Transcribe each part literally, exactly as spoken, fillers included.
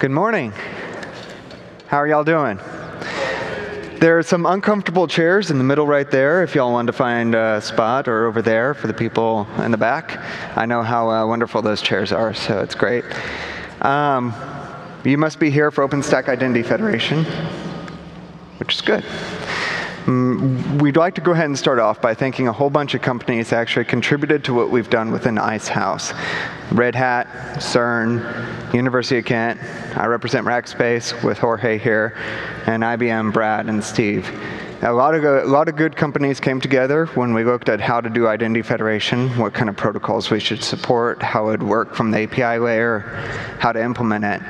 Good morning. How are y'all doing? There are some uncomfortable chairs in the middle right there if y'all want to find a spot, or over there for the people in the back. I know how uh, wonderful those chairs are, so it's great. Um, you must be here for OpenStack Identity Federation, which is good. Um, we'd like to go ahead and start off by thanking a whole bunch of companies that actually contributed to what we've done within Icehouse. Red Hat, CERN, University of Kent. I represent Rackspace with Jorge here, and I B M, Brad, and Steve. A lot of, a lot of good companies came together when we looked at how to do identity federation, what kind of protocols we should support, how it would work from the A P I layer, how to implement it.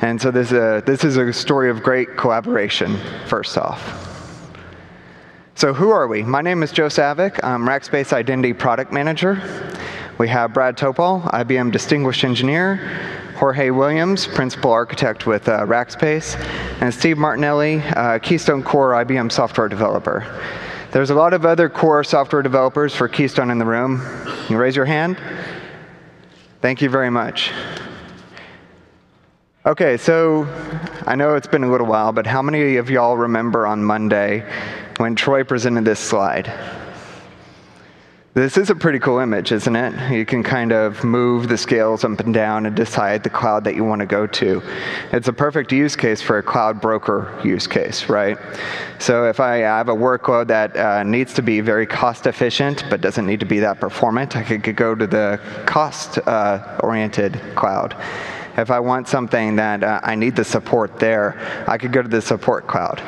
And so this is a, this is a story of great collaboration, first off. So who are we? My name is Joe Savak. I'm Rackspace Identity Product Manager. We have Brad Topol, I B M Distinguished Engineer, Jorge Williams, Principal Architect with uh, Rackspace, and Steve Martinelli, uh, Keystone Core I B M Software Developer. There's a lot of other core software developers for Keystone in the room. Can you raise your hand? Thank you very much. OK, so I know it's been a little while, but how many of y'all remember on Monday when Troy presented this slide? This is a pretty cool image, isn't it? You can kind of move the scales up and down and decide the cloud that you want to go to. It's a perfect use case for a cloud broker use case, right? So if I have a workload that uh, needs to be very cost efficient but doesn't need to be that performant, I could go to the cost-oriented uh, cloud. If I want something that uh, I need the support there, I could go to the support cloud.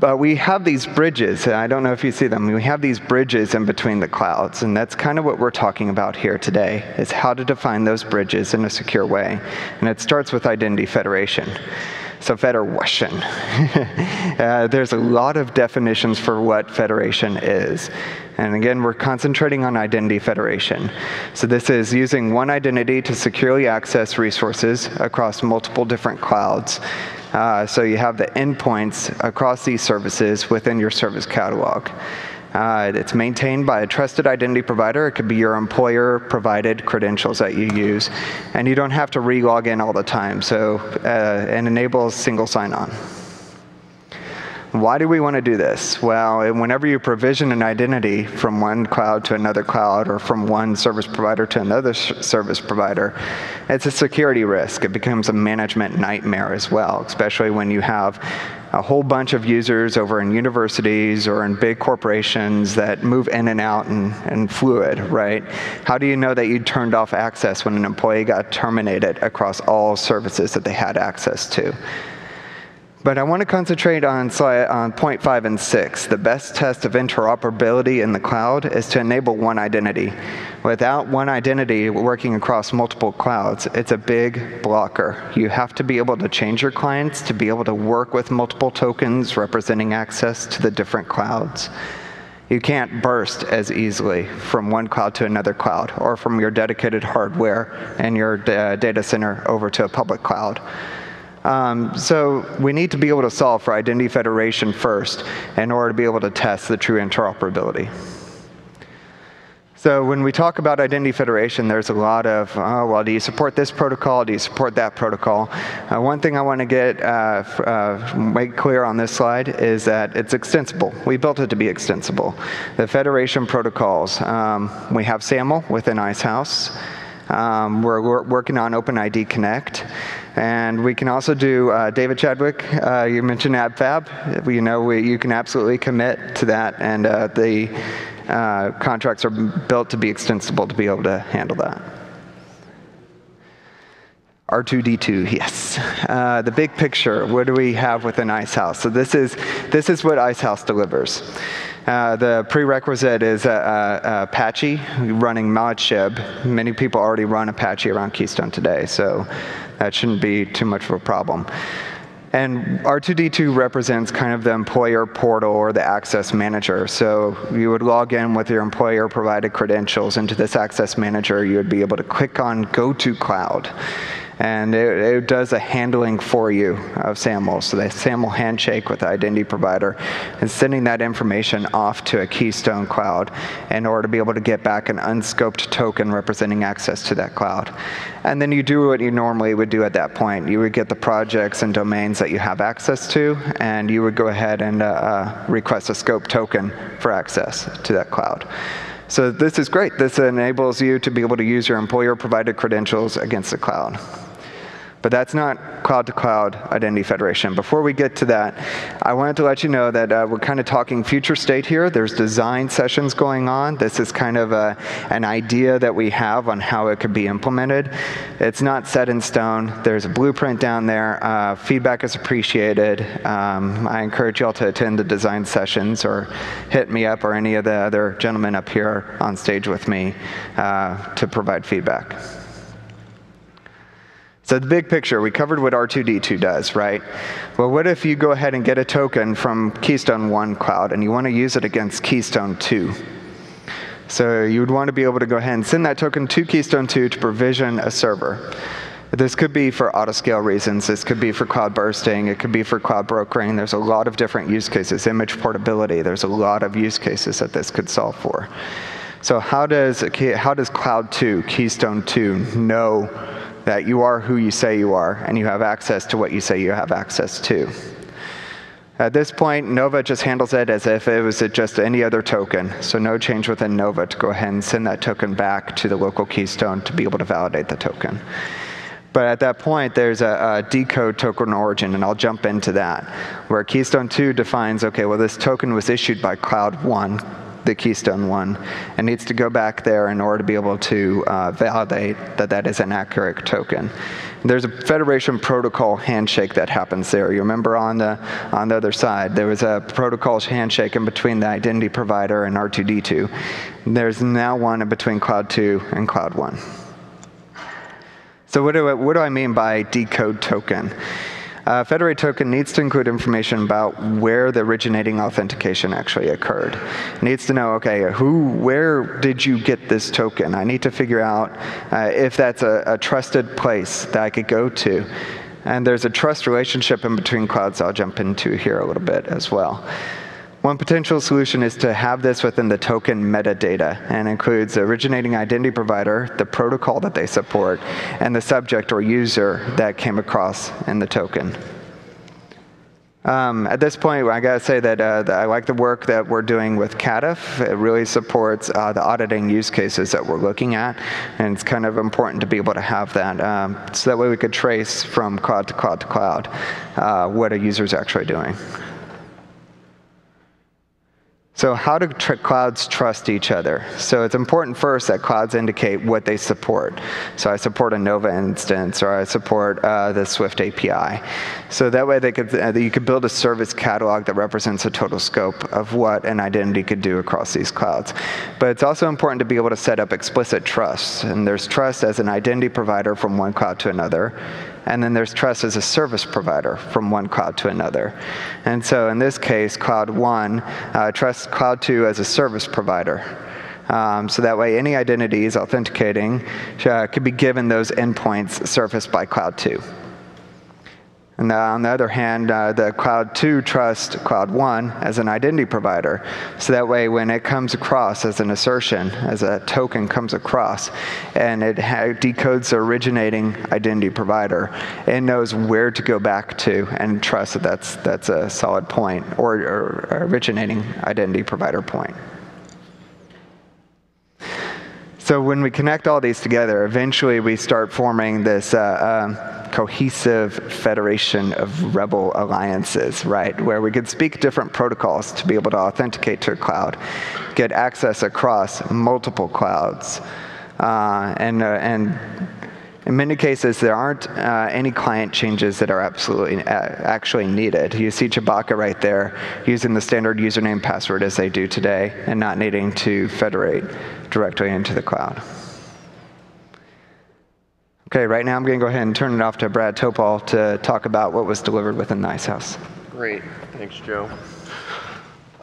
But we have these bridges, and I don't know if you see them, we have these bridges in between the clouds, and that's kind of what we're talking about here today, is how to define those bridges in a secure way. And it starts with identity federation. So federation. uh, there's a lot of definitions for what federation is. And again, we're concentrating on identity federation. So this is using one identity to securely access resources across multiple different clouds. Uh, so you have the endpoints across these services within your service catalog. Uh, it's maintained by a trusted identity provider. It could be your employer-provided credentials that you use. And you don't have to re-log in all the time, so, uh, and enables single sign-on. Why do we want to do this? Well, whenever you provision an identity from one cloud to another cloud, or from one service provider to another service provider, it's a security risk. It becomes a management nightmare as well, especially when you have a whole bunch of users over in universities or in big corporations that move in and out and, and fluid, right? How do you know that you turned off access when an employee got terminated across all services that they had access to? But I want to concentrate on, slide, on point five and six. The best test of interoperability in the cloud is to enable one identity. Without one identity working across multiple clouds, it's a big blocker. You have to be able to change your clients to be able to work with multiple tokens representing access to the different clouds. You can't burst as easily from one cloud to another cloud, or from your dedicated hardware and your uh, data center over to a public cloud. Um, so we need to be able to solve for identity federation first in order to be able to test the true interoperability. So when we talk about identity federation, there's a lot of, oh, well, do you support this protocol? Do you support that protocol? Uh, one thing I want to get uh, uh, make clear on this slide is that it's extensible. We built it to be extensible. The federation protocols, um, we have SAML within Icehouse. Um, we're, we're working on OpenID Connect. And we can also do, uh, David Chadwick, uh, you mentioned Abfab. You know, we, you can absolutely commit to that, and uh, the uh, contracts are built to be extensible to be able to handle that. R two D two, yes. Uh, the big picture, what do we have within Icehouse? So this is, this is what Icehouse delivers. Uh, the prerequisite is uh, uh, Apache running ModShib. Many people already run Apache around Keystone today, so that shouldn't be too much of a problem. And R two D two represents kind of the employer portal or the access manager. So you would log in with your employer-provided credentials into this access manager. You would be able to click on Go to Cloud. And it, it does a handling for you of SAML. So the SAML handshake with the identity provider and sending that information off to a Keystone cloud in order to be able to get back an unscoped token representing access to that cloud. And then you do what you normally would do at that point. You would get the projects and domains that you have access to, and you would go ahead and uh, uh, request a scope token for access to that cloud. So this is great. This enables you to be able to use your employer-provided credentials against the cloud. But that's not cloud-to-cloud identity federation. Before we get to that, I wanted to let you know that uh, we're kind of talking future state here. There's design sessions going on. This is kind of a, an idea that we have on how it could be implemented. It's not set in stone. There's a blueprint down there. Uh, feedback is appreciated. Um, I encourage you all to attend the design sessions or hit me up or any of the other gentlemen up here on stage with me uh, to provide feedback. So the big picture, we covered what R two D two does, right? Well, what if you go ahead and get a token from Keystone one Cloud and you want to use it against Keystone two? So you would want to be able to go ahead and send that token to Keystone two to provision a server. This could be for autoscale reasons. This could be for cloud bursting. It could be for cloud brokering. There's a lot of different use cases. Image portability. There's a lot of use cases that this could solve for. So how does, how does Cloud two, Keystone two, know that you are who you say you are, and you have access to what you say you have access to? At this point, Nova just handles it as if it was just any other token, so no change within Nova to go ahead and send that token back to the local Keystone to be able to validate the token. But at that point, there's a, a decode token origin, and I'll jump into that, where Keystone two defines, okay, well, this token was issued by Cloud one, the Keystone one, and needs to go back there in order to be able to uh, validate that that is an accurate token. There's a federation protocol handshake that happens there. You remember on the, on the other side, there was a protocol handshake in between the identity provider and R two D two. There's now one in between Cloud two and Cloud one. So what do I, what do I mean by decode token? Uh, Federate token needs to include information about where the originating authentication actually occurred. It needs to know, okay, who, where did you get this token? I need to figure out uh, if that's a, a trusted place that I could go to. And there's a trust relationship in between clouds I'll jump into here a little bit as well. One potential solution is to have this within the token metadata and includes the originating identity provider, the protocol that they support, and the subject or user that came across in the token. Um, at this point, I gotta say that, uh, that I like the work that we're doing with CADIF. It really supports uh, the auditing use cases that we're looking at, and it's kind of important to be able to have that um, so that way we could trace from cloud to cloud to cloud uh, what a user's actually doing. So how do tr- clouds trust each other? So it's important first that clouds indicate what they support. So I support a Nova instance, or I support uh, the Swift A P I. So that way they could, uh, you could build a service catalog that represents a total scope of what an identity could do across these clouds. But it's also important to be able to set up explicit trusts. And there's trust as an identity provider from one cloud to another. And then there's trust as a service provider from one cloud to another. And so in this case, Cloud one uh, trusts Cloud two as a service provider. Um, so that way any identities authenticating uh, could be given those endpoints surfaced by Cloud two. And uh, on the other hand, uh, the Cloud two trusts Cloud one as an identity provider. So that way when it comes across as an assertion, as a token comes across, and it decodes the originating identity provider, it knows where to go back to and trust that that's, that's a solid point, or, or originating identity provider point. So when we connect all these together, eventually we start forming this uh, um, cohesive federation of rebel alliances, right? Where we could speak different protocols to be able to authenticate to a cloud, get access across multiple clouds, uh, and, uh, and in many cases, there aren't uh, any client changes that are absolutely uh, actually needed. You see Chewbacca right there using the standard username password as they do today and not needing to federate directly into the cloud. Okay, right now I'm going to go ahead and turn it off to Brad Topol to talk about what was delivered within the Icehouse. Great. Thanks, Joe.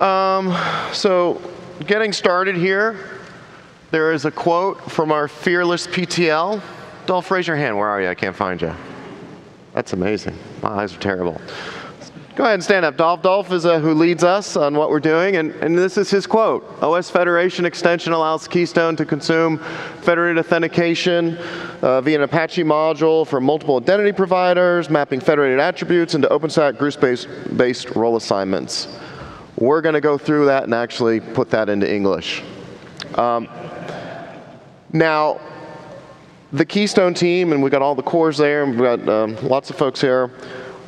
Um, so getting started here, there is a quote from our fearless P T L. Dolph, raise your hand. Where are you? I can't find you. That's amazing. My eyes are terrible. Go ahead and stand up. Dolph, Dolph is uh, who leads us on what we're doing, and, and this is his quote. O S Federation extension allows Keystone to consume federated authentication uh, via an Apache module for multiple identity providers, mapping federated attributes into OpenStack group-based role assignments. We're going to go through that and actually put that into English. Um, now, the Keystone team, and we've got all the cores there, and we've got um, lots of folks here,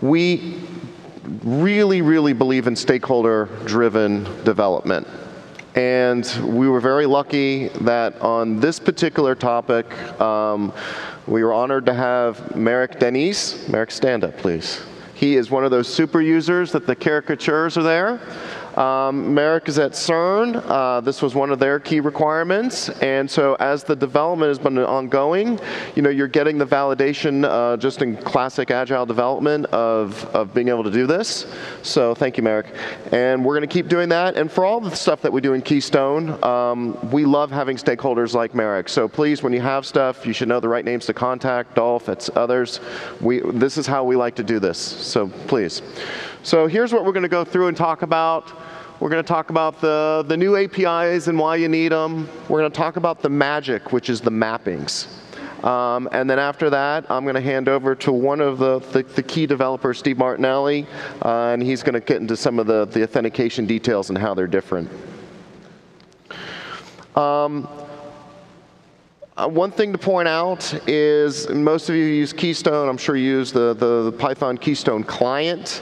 we really, really believe in stakeholder-driven development. And we were very lucky that on this particular topic, um, we were honored to have Merrick Denise. Merrick, stand up, please. He is one of those super users that the caricatures are there. Um, Merrick is at CERN. Uh, this was one of their key requirements, and so as the development has been ongoing, you know, you're getting the validation uh, just in classic agile development of, of being able to do this. So thank you, Merrick. And we're going to keep doing that, and for all the stuff that we do in Keystone, um, we love having stakeholders like Merrick. So please, when you have stuff, you should know the right names to contact, Dolph, it's others. We, this is how we like to do this, so please. So here's what we're going to go through and talk about. We're going to talk about the, the new A P Is and why you need them. We're going to talk about the magic, which is the mappings. Um, and then after that, I'm going to hand over to one of the, the, the key developers, Steve Martinelli, uh, and he's going to get into some of the, the authentication details and how they're different. Um, Uh, one thing to point out is most of you use Keystone. I'm sure you use the, the, the Python Keystone client.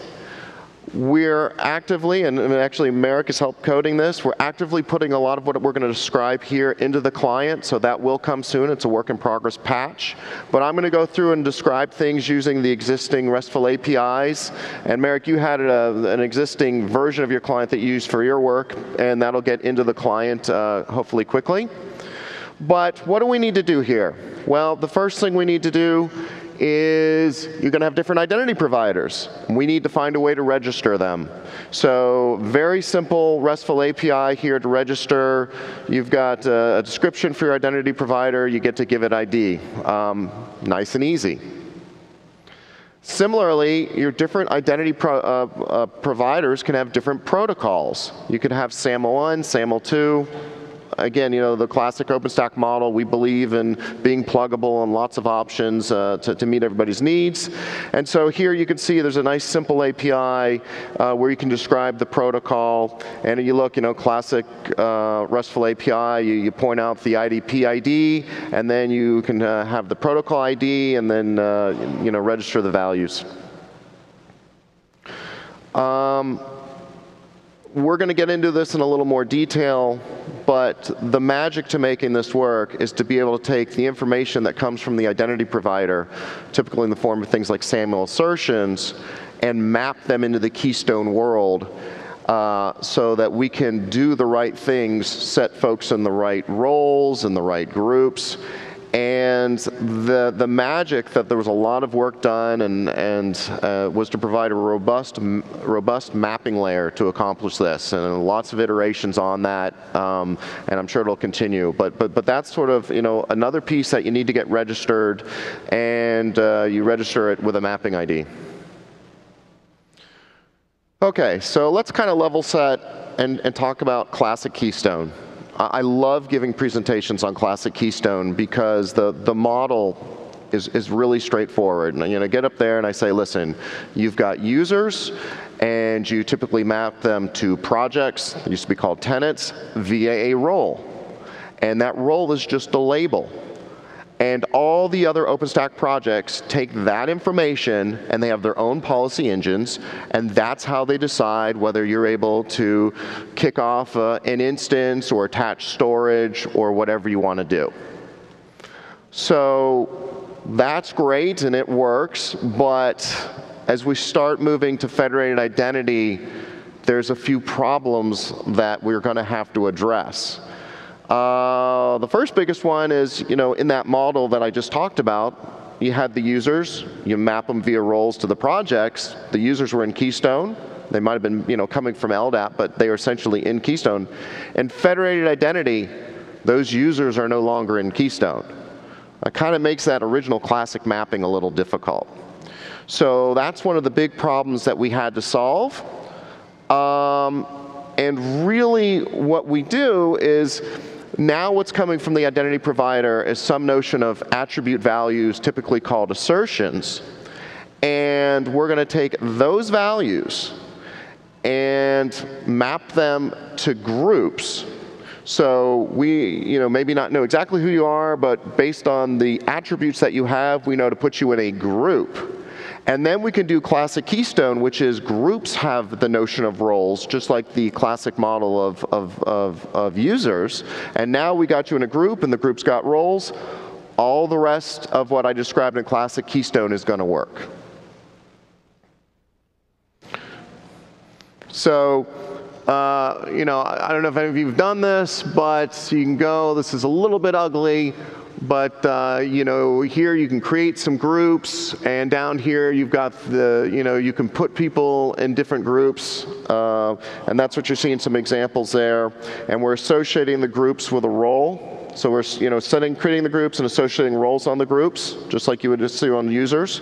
We're actively, and, and actually Merrick has helped coding this, we're actively putting a lot of what we're going to describe here into the client, so that will come soon. It's a work in progress patch. But I'm going to go through and describe things using the existing RESTful A P Is. And Merrick, you had a, an existing version of your client that you used for your work, and that'll get into the client uh, hopefully quickly. But what do we need to do here? Well, the first thing we need to do is you're going to have different identity providers. We need to find a way to register them. So very simple RESTful A P I here to register. You've got a description for your identity provider. You get to give it I D. Um, nice and easy. Similarly, your different identity pro uh, uh, providers can have different protocols. You could have SAML one, SAML two. Again, you know, the classic OpenStack model, we believe in being pluggable and lots of options uh, to, to meet everybody's needs. And so here you can see there's a nice simple A P I uh, where you can describe the protocol. And you look, you know, classic uh, RESTful A P I, you, you point out the I D P I D, and then you can uh, have the protocol I D, and then, uh, you know, register the values. Um, We're going to get into this in a little more detail, but the magic to making this work is to be able to take the information that comes from the identity provider, typically in the form of things like SAML assertions, and map them into the Keystone world uh, so that we can do the right things, set folks in the right roles, in the right groups. And the, the magic that there was a lot of work done and, and uh, was to provide a robust, m robust mapping layer to accomplish this. And lots of iterations on that, um, and I'm sure it'll continue. But, but, but that's sort of, you know, another piece that you need to get registered, and uh, you register it with a mapping I D. Okay, so let's kind of level set and, and talk about classic Keystone. I love giving presentations on classic Keystone because the, the model is, is really straightforward. And, you know, I get up there and I say, listen, you've got users, and you typically map them to projects, that used to be called tenants, via a role. And that role is just a label. And all the other OpenStack projects take that information, and they have their own policy engines, and that's how they decide whether you're able to kick off uh, an instance or attach storage or whatever you want to do. So that's great, and it works, but as we start moving to federated identity, there's a few problems that we're going to have to address. Uh, the first biggest one is, you know, in that model that I just talked about, you had the users, you map them via roles to the projects. The users were in Keystone. They might have been, you know, coming from L D A P, but they are essentially in Keystone. And federated identity, those users are no longer in Keystone. It kind of makes that original classic mapping a little difficult. So that's one of the big problems that we had to solve. Um, and really what we do is, now what's coming from the identity provider is some notion of attribute values, typically called assertions. And we're going to take those values and map them to groups. So we, you know, maybe not know exactly who you are, but based on the attributes that you have, we know to put you in a group. And then we can do classic Keystone, which is groups have the notion of roles, just like the classic model of, of, of, of users. And now we got you in a group, and the group's got roles. All the rest of what I described in classic Keystone is going to work. So, uh, you know, I don't know if any of you have done this, but you can go, this is a little bit ugly. But uh, you know, here you can create some groups, and down here you've got the, you know, you can put people in different groups, uh, and that's what you're seeing some examples there. And we're associating the groups with a role, so we're, you know, setting, creating the groups and associating roles on the groups, just like you would just see on users.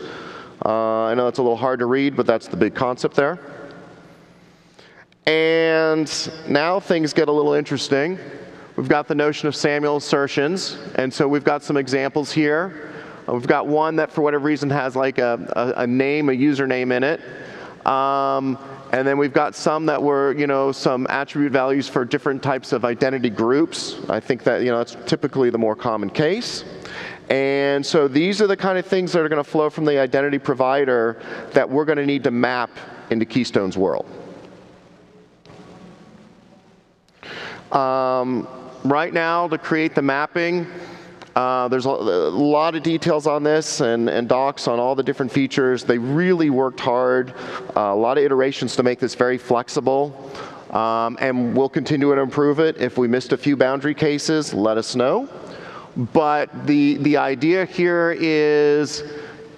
Uh, I know that's a little hard to read, but that's the big concept there. And now things get a little interesting. We've got the notion of SAML assertions, and so we've got some examples here. Uh, we've got one that, for whatever reason, has like a, a, a name, a username in it, um, and then we've got some that were, you know, some attribute values for different types of identity groups. I think that, you know, that's typically the more common case. And so these are the kind of things that are going to flow from the identity provider that we're going to need to map into Keystone's world. Um, Right now, to create the mapping, uh, there's a, a lot of details on this and, and docs on all the different features. They really worked hard, uh, a lot of iterations to make this very flexible. Um, and we'll continue to improve it. If we missed a few boundary cases, let us know. But the, the idea here is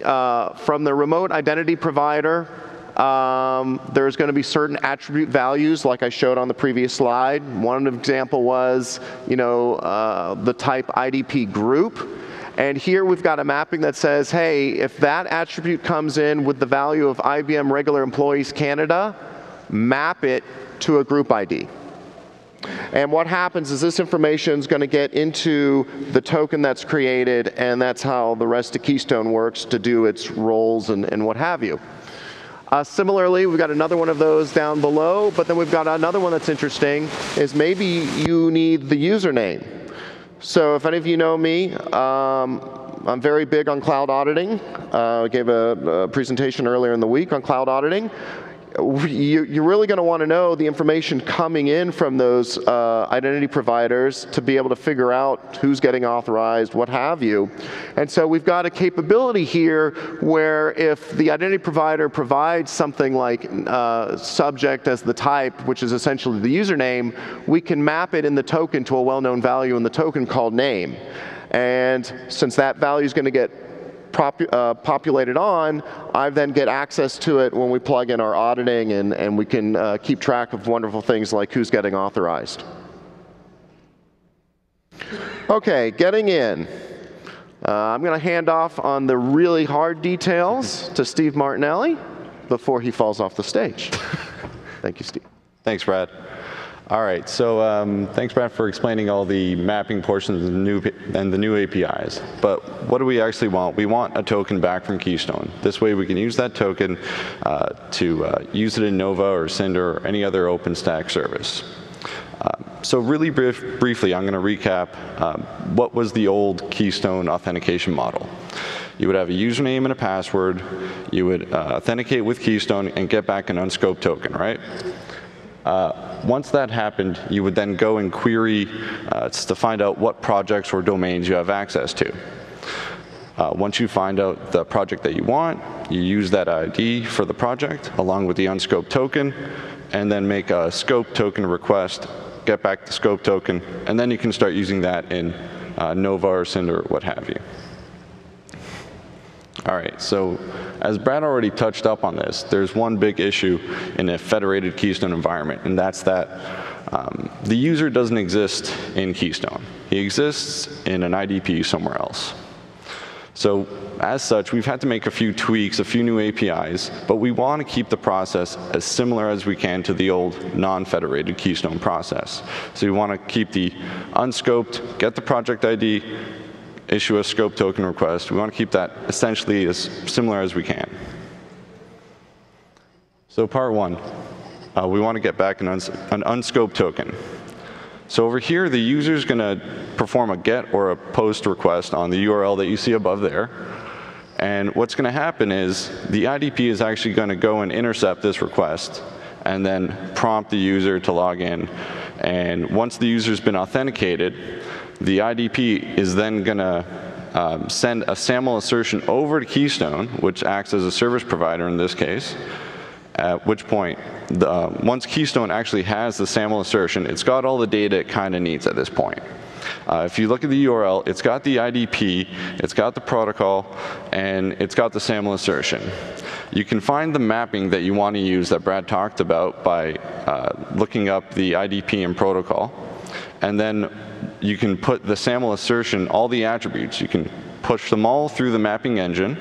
uh, from the remote identity provider, Um, there's going to be certain attribute values, like I showed on the previous slide. One example was, you know, uh, the type I D P group. And here we've got a mapping that says, hey, if that attribute comes in with the value of I B M Regular Employees Canada, map it to a group I D. And what happens is this information is going to get into the token that's created, and that's how the rest of Keystone works to do its roles and, and what have you. Uh, similarly, we've got another one of those down below, but then we've got another one that's interesting, is maybe you need the username. So if any of you know me, um, I'm very big on cloud auditing. Uh, I gave a, a presentation earlier in the week on cloud auditing. You, you're really going to want to know the information coming in from those uh, identity providers to be able to figure out who's getting authorized, what have you. And so we've got a capability here where if the identity provider provides something like uh, subject as the type, which is essentially the username, we can map it in the token to a well-known value in the token called name. And since that value is going to get Popu uh, populated on, I then get access to it when we plug in our auditing, and, and we can uh, keep track of wonderful things like who's getting authorized. Okay, getting in. Uh, I'm going to hand off on the really hard details to Steve Martinelli before he falls off the stage. Thank you, Steve. Thanks, Brad. All right, so um, thanks, Brad, for explaining all the mapping portions and the, new, and the new A P Is. But what do we actually want? We want a token back from Keystone. This way we can use that token uh, to uh, use it in Nova or Cinder or any other OpenStack service. Uh, so really brief, briefly, I'm going to recap um, what was the old Keystone authentication model. You would have a username and a password. You would uh, authenticate with Keystone and get back an unscoped token, right? Uh, once that happened, you would then go and query uh, to find out what projects or domains you have access to. Uh, once you find out the project that you want, you use that I D for the project along with the unscoped token, and then make a scope token request, get back the scope token, and then you can start using that in uh, Nova or Cinder or what have you. All right, so as Brad already touched up on this, there's one big issue in a federated Keystone environment, and that's that um, the user doesn't exist in Keystone. He exists in an I D P somewhere else. So as such, we've had to make a few tweaks, a few new A P Is, but we want to keep the process as similar as we can to the old non-federated Keystone process. So we want to keep the unscoped, get the project I D, issue a scope token request. We want to keep that essentially as similar as we can. So part one, uh, we want to get back an, uns an unscoped token. So over here, the user is going to perform a get or a post request on the U R L that you see above there. And what's going to happen is the I D P is actually going to go and intercept this request and then prompt the user to log in. And once the user's been authenticated, the I D P is then going to um, send a SAML assertion over to Keystone, which acts as a service provider in this case. At which point, the, uh, once Keystone actually has the SAML assertion, it's got all the data it kind of needs at this point. Uh, if you look at the U R L, it's got the I D P, it's got the protocol, and it's got the SAML assertion. You can find the mapping that you want to use that Brad talked about by uh, looking up the I D P and protocol. And then you can put the SAML assertion, all the attributes, you can push them all through the mapping engine.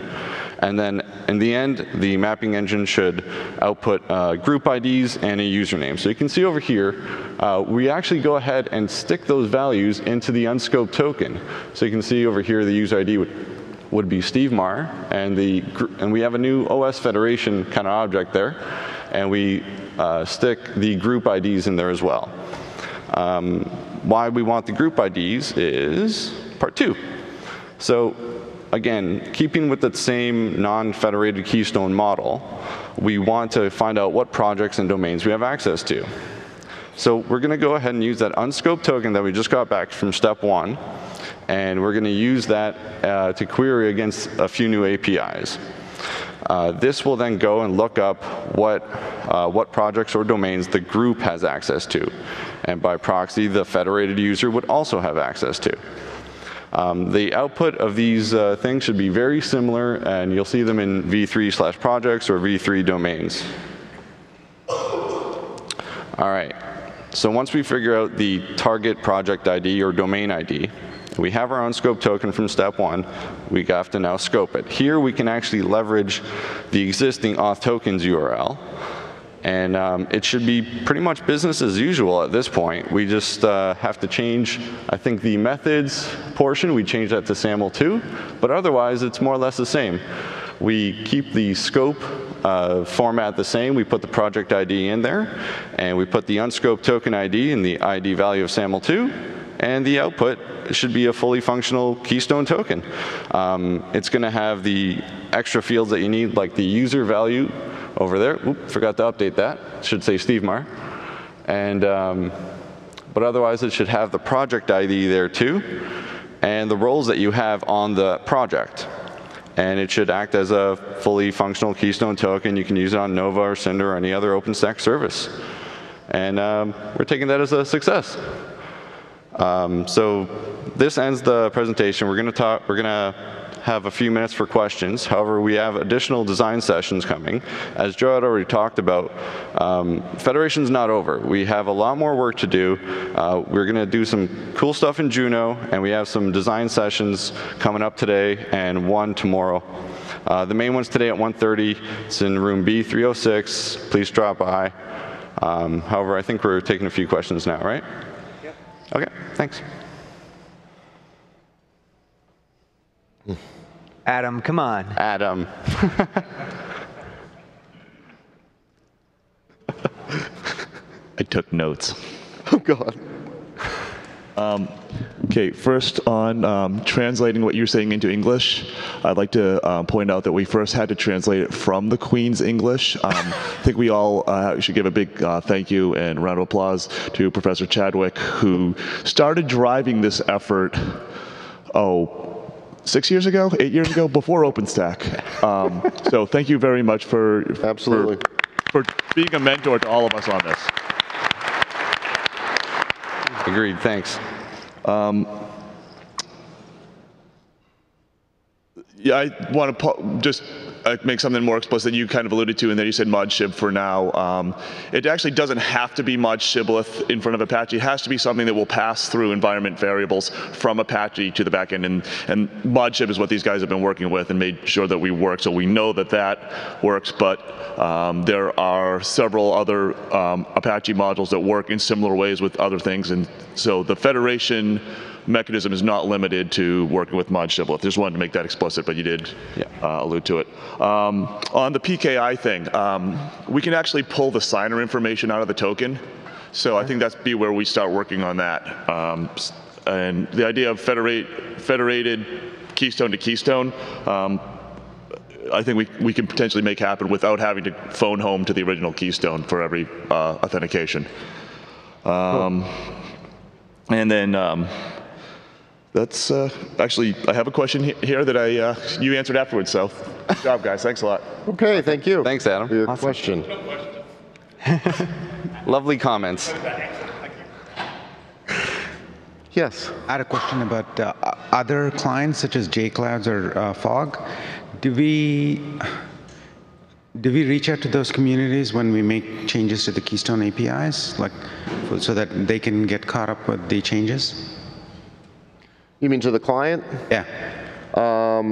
And then in the end, the mapping engine should output uh, group I Ds and a username. So you can see over here, uh, we actually go ahead and stick those values into the unscoped token. So you can see over here, the user I D would, would be Steve Marr, and, the, and we have a new O S federation kind of object there. And we uh, stick the group I Ds in there as well. Um, why we want the group I Ds is part two. So again, keeping with that same non-federated Keystone model, we want to find out what projects and domains we have access to. So we're going to go ahead and use that unscoped token that we just got back from step one, and we're going to use that uh, to query against a few new A P Is. Uh, this will then go and look up what, uh, what projects or domains the group has access to. And by proxy, the federated user would also have access to. Um, the output of these uh, things should be very similar, and you'll see them in v three slash projects or v three domains. All right. So once we figure out the target project I D or domain I D, we have our unscoped token from step one. We have to now scope it. Here we can actually leverage the existing auth tokens U R L. And um, it should be pretty much business as usual at this point. We just uh, have to change, I think, the methods portion. We change that to SAML two. But otherwise, it's more or less the same. We keep the scope uh, format the same. We put the project I D in there. And we put the unscoped token I D and the I D value of SAML two. And the output should be a fully functional Keystone token. Um, it's going to have the extra fields that you need, like the user value over there. Oop, forgot to update that. It should say Steve Marr. And, um, but otherwise, it should have the project I D there too, and the roles that you have on the project. And it should act as a fully functional Keystone token. You can use it on Nova or Cinder or any other OpenStack service. And um, we're taking that as a success. Um, so this ends the presentation. We're going to talk. We're going to have a few minutes for questions. However, we have additional design sessions coming. As Joe had already talked about, um, Federation's not over. We have a lot more work to do. Uh, we're going to do some cool stuff in Juneau, and we have some design sessions coming up today and one tomorrow. Uh, the main one's today at one thirty. It's in room B three oh six. Please drop by. Um, however, I think we're taking a few questions now, right? Yep. OK, thanks. Adam, come on. Adam. I took notes. Oh, God. Um, OK, first on um, translating what you're saying into English, I'd like to uh, point out that we first had to translate it from the Queen's English. Um, I think we all uh, should give a big uh, thank you and round of applause to Professor Chadwick, who started driving this effort, oh, six years ago, eight years ago, before OpenStack. Um, so thank you very much for, Absolutely. for, for being a mentor to all of us on this. Agreed, thanks. Um, Yeah, I want to just uh, make something more explicit. You kind of alluded to in there. You said ModShib for now. Um, it actually doesn't have to be mod Shibboleth in front of Apache. It has to be something that will pass through environment variables from Apache to the backend. And, and ModShib is what these guys have been working with and made sure that we work. So we know that that works. But um, there are several other um, Apache modules that work in similar ways with other things. And so the federation mechanism is not limited to working with mod Shibboleth. Just wanted to make that explicit, but you did yeah. uh, allude to it. Um, on the P K I thing, um, we can actually pull the signer information out of the token. So I think that's be where we start working on that. Um, and the idea of federate, federated keystone to keystone, um, I think we, we can potentially make happen without having to phone home to the original keystone for every uh, authentication. Um, cool. And then, um, That's uh, actually, I have a question he here that I uh, you answered afterwards, so good job, guys. Thanks a lot. OK, thank you. Thanks, Adam. For your awesome. question. Lovely comments. Yes? I had a question about uh, other clients, such as JClouds or uh, Fog. Do we, do we reach out to those communities when we make changes to the Keystone A P Is, like, so that they can get caught up with the changes? You mean to the client? Yeah. Um,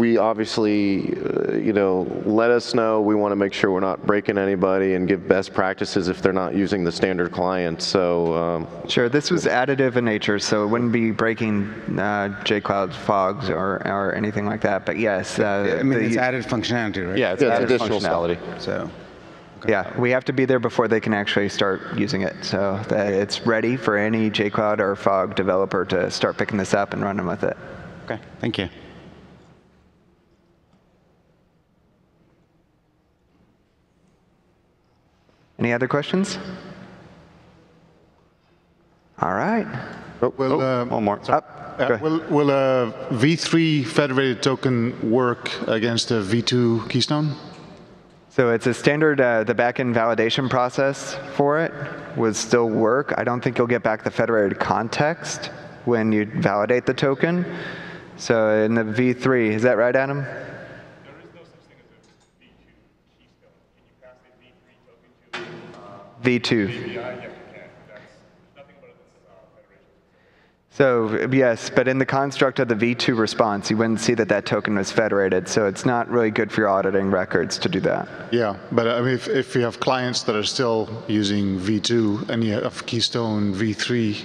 we obviously, uh, you know, let us know. We want to make sure we're not breaking anybody and give best practices if they're not using the standard client. So. Um, sure. This was additive in nature, so it wouldn't be breaking uh, JCloud's fogs or or anything like that. But yes. Uh, I mean, the, it's added functionality, right? Yeah, it's, yeah, it's added functionality. So. Yeah, we have to be there before they can actually start using it. So that it's ready for any JCloud or Fog developer to start picking this up and running with it. OK, thank you. Any other questions? All right. Oh, well, oh, um, one more. Up. Uh, will will a V three federated token work against a V two keystone? So it's a standard, uh, the backend validation process for it would still work. I don't think you'll get back the federated context when you validate the token. So in the V three, is that right, Adam? There is no such thing as a V two keystone. Can you pass the V three token to V two? V two. Uh, So yes, but in the construct of the V two response, you wouldn't see that that token was federated. So it's not really good for your auditing records to do that. Yeah, but I mean, if, if you have clients that are still using V two and you have Keystone V three,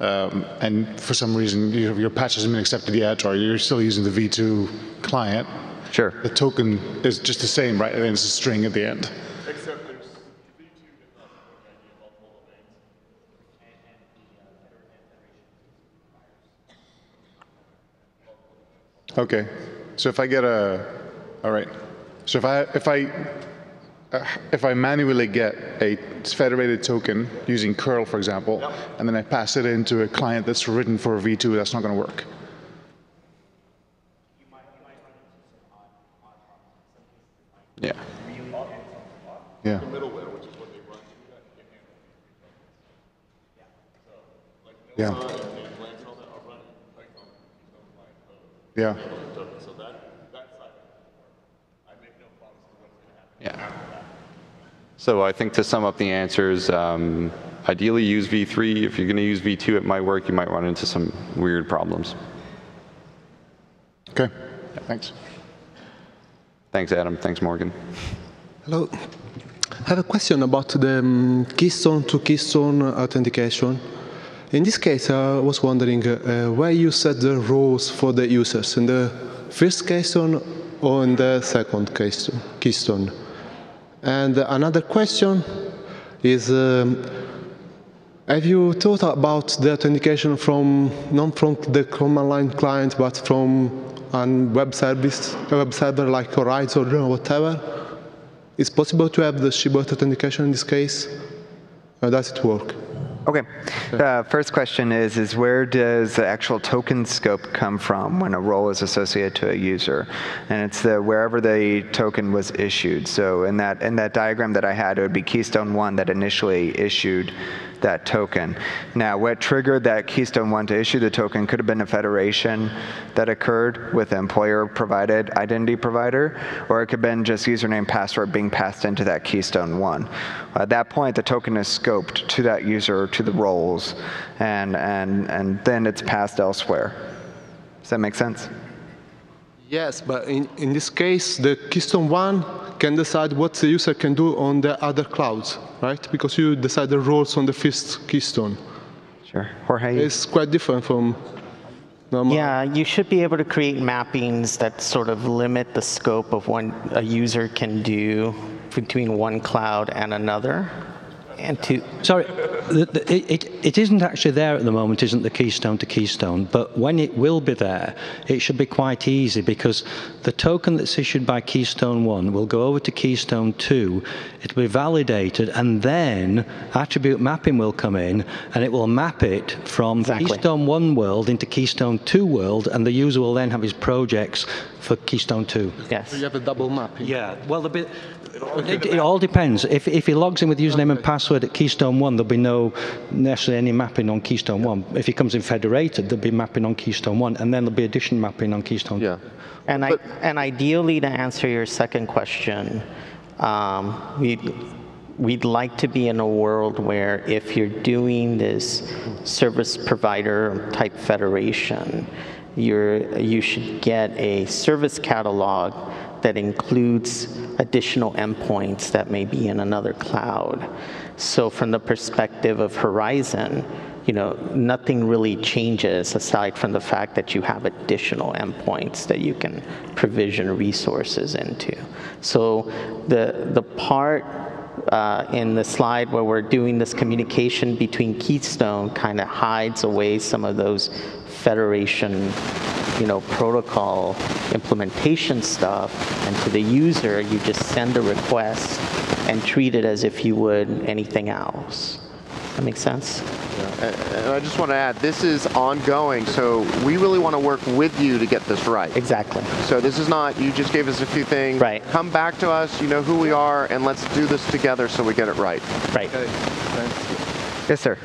um, and for some reason you have, your patch hasn't been accepted yet, or you're still using the V two client, sure, the token is just the same, right? And it's a string at the end. Okay, so if I get a, all right, so if I if I uh, if I manually get a federated token using curl, for example, yep, and then I pass it into a client that's written for a V two, that's not going to work. Yeah. Yeah. Yeah. Yeah. Yeah. So I think to sum up the answers, um, ideally use V three. If you're going to use V two, it might work. You might run into some weird problems. OK. Yeah. Thanks. Thanks, Adam. Thanks, Morgan. Hello. I have a question about the um, keystone to keystone authentication. In this case, I was wondering uh, where you set the roles for the users, in the first keystone or in the second keystone. And another question is, um, have you thought about the authentication from, not from the command line client, but from a web service, a web server like Horizon or whatever? Is it possible to have the Shibboleth authentication in this case? Or does it work? OK. Uh, first question is, is where does the actual token scope come from when a role is associated to a user? And it's the wherever the token was issued. So in that, in that diagram that I had, it would be Keystone one that initially issued that token. Now, what triggered that Keystone one to issue the token could have been a federation that occurred with employer-provided identity provider, or it could have been just username password being passed into that Keystone one. At that point, the token is scoped to that user, to the roles, and, and, and then it's passed elsewhere. Does that make sense? Yes, but in, in this case, the Keystone one can decide what the user can do on the other clouds, right? Because you decide the roles on the first Keystone. Sure. Jorge? It's quite different from normal. Yeah, you should be able to create mappings that sort of limit the scope of what a user can do between one cloud and another. And to Sorry, the, the, it, it isn't actually there at the moment, isn't the Keystone to Keystone, but when it will be there, it should be quite easy because the token that's issued by Keystone one will go over to Keystone two, it'll be validated, and then attribute mapping will come in, and it will map it from exactly. Keystone one world into Keystone two world, and the user will then have his projects for Keystone two. Yes. So you have a double mapping. Yeah, well, the bit... It, it all depends. If, if he logs in with username okay. and password at Keystone one, there'll be no necessarily any mapping on Keystone one. If he comes in federated, there'll be mapping on Keystone one, and then there'll be addition mapping on Keystone. Yeah. And, I, and ideally, to answer your second question, um, we'd, we'd like to be in a world where if you're doing this service provider type federation, you're, you should get a service catalog that includes additional endpoints that may be in another cloud. So from the perspective of Horizon, you know, nothing really changes aside from the fact that you have additional endpoints that you can provision resources into. So the, the part uh, in the slide where we're doing this communication between Keystone kind of hides away some of those federation, you know, protocol implementation stuff, and to the user, you just send a request and treat it as if you would anything else. That makes sense? Yeah. And I just want to add, this is ongoing, so we really want to work with you to get this right. Exactly. So this is not, you just gave us a few things. Right. Come back to us, you know who we are, and let's do this together so we get it right. Right. Okay. Yes, sir.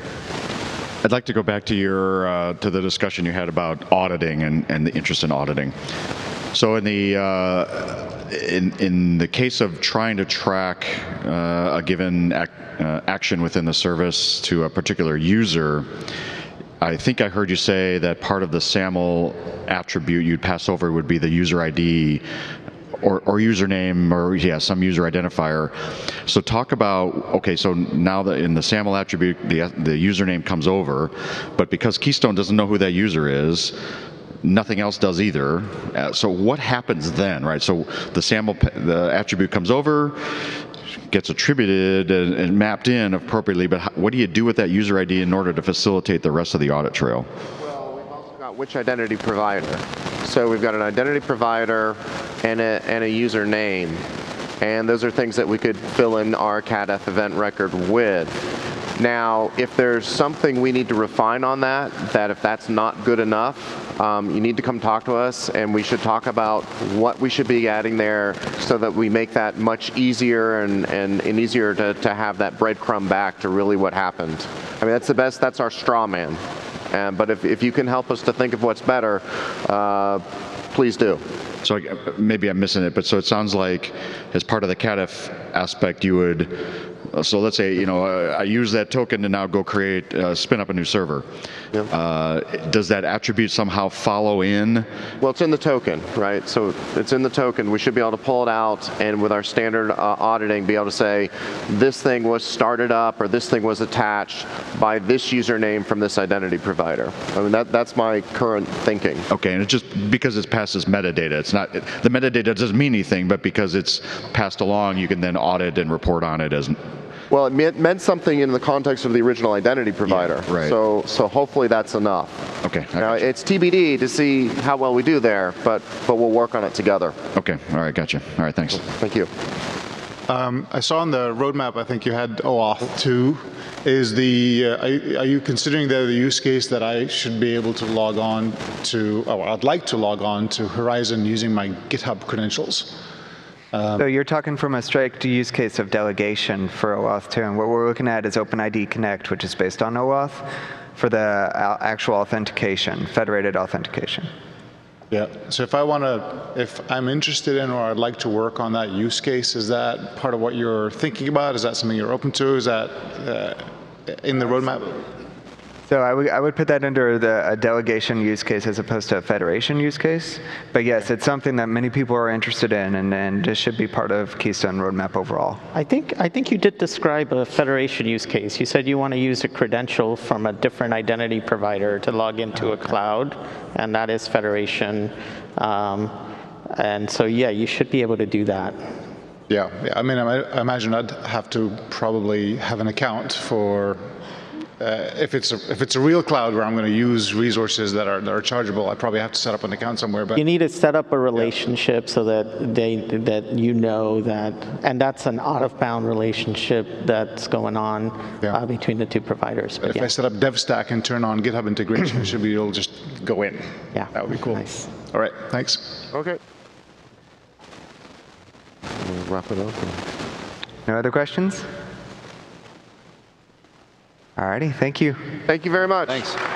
I'd like to go back to your uh, to the discussion you had about auditing and, and the interest in auditing. So in the uh, in in the case of trying to track uh, a given ac uh, action within the service to a particular user, I think I heard you say that part of the SAML attribute you'd pass over would be the user I D. Or, or username, or yeah, some user identifier. So talk about, okay, so now that in the SAML attribute, the, the username comes over, but because Keystone doesn't know who that user is, nothing else does either. Uh, so what happens then, right? So the SAML, the attribute comes over, gets attributed and, and mapped in appropriately, but how, what do you do with that user I D in order to facilitate the rest of the audit trail? Well, we've also got which identity provider. So we've got an identity provider and a, and a username. And those are things that we could fill in our CADIF event record with. Now, if there's something we need to refine on that, that if that's not good enough, um, you need to come talk to us, and we should talk about what we should be adding there so that we make that much easier and, and, and easier to, to have that breadcrumb back to really what happened. I mean, that's the best, that's our straw man. Um, but if, if you can help us to think of what's better, uh, please do. So maybe I'm missing it, but so it sounds like as part of the CADIF aspect, you would, uh, so let's say, you know, uh, I use that token to now go create, uh, spin up a new server. Yeah. Uh, does that attribute somehow follow in? Well, it's in the token, right? So it's in the token. We should be able to pull it out and with our standard uh, auditing, be able to say, this thing was started up or this thing was attached by this username from this identity provider. I mean, that, that's my current thinking. Okay, and it's just because it's passed as metadata, it's not, it, the metadata doesn't mean anything, but because it's passed along, you can then audit and report on it as. Well, it meant, meant something in the context of the original identity provider. Yeah, right. So, so hopefully that's enough. Okay. Now, it's T B D to see how well we do there, but but we'll work on it together. Okay. All right. Gotcha. All right. Thanks. Thank you. Um, I saw on the roadmap, I think you had OAuth two. Is the uh, are, are you considering the, the use case that I should be able to log on to? Oh, I'd like to log on to Horizon using my GitHub credentials. Um, so you're talking from a strict use case of delegation for OAuth two, and what we're looking at is OpenID Connect, which is based on OAuth for the actual authentication, federated authentication. Yeah, so if I want to, if I'm interested in or I'd like to work on that use case, is that part of what you're thinking about? Is that something you're open to? Is that uh, in the roadmap? So I would, I would put that under the, a delegation use case as opposed to a federation use case. But yes, it's something that many people are interested in, and, and it should be part of Keystone Roadmap overall. I think, I think you did describe a federation use case. You said you want to use a credential from a different identity provider to log into okay. a cloud, and that is federation. Um, and so yeah, you should be able to do that. Yeah, yeah. I mean, I imagine I'd have to probably have an account for Uh, if it's a, if it's a real cloud where I'm going to use resources that are that are chargeable, I probably have to set up an account somewhere. But you need to set up a relationship yeah. so that they that you know that, and that's an out of bound relationship that's going on yeah. uh, between the two providers. But, but if yeah. I set up DevStack and turn on GitHub integration, it should be able to just go in. Yeah, that would be cool. Nice. All right, thanks. Okay. We'll wrap it up. No other questions? All righty, thank you. Thank you very much. Thanks.